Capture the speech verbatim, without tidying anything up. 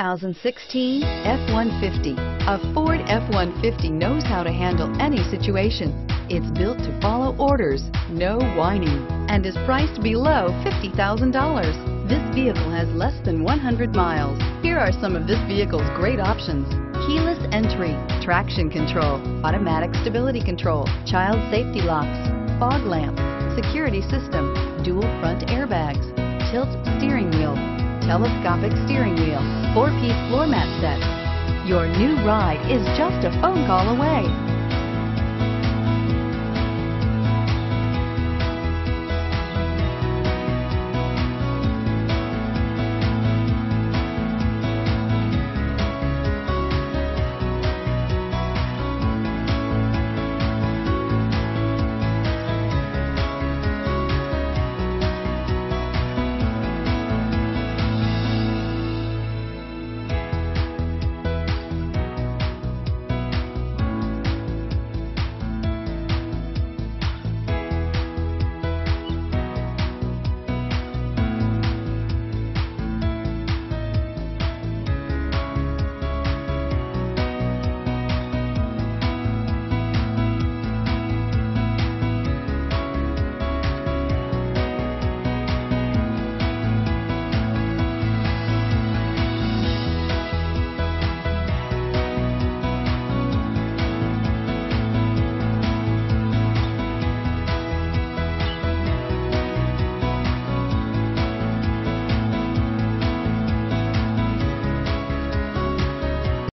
two thousand sixteen F one fifty. A Ford F one fifty knows how to handle any situation. It's built to follow orders, no whining, and is priced below fifty thousand dollars. This vehicle has less than one hundred miles. Here are some of this vehicle's great options: keyless entry, traction control, automatic stability control, child safety locks, fog lamps, security system, dual front airbags, tilt steering wheel, telescopic steering wheel, four-piece floor mat set. Your new ride is just a phone call away.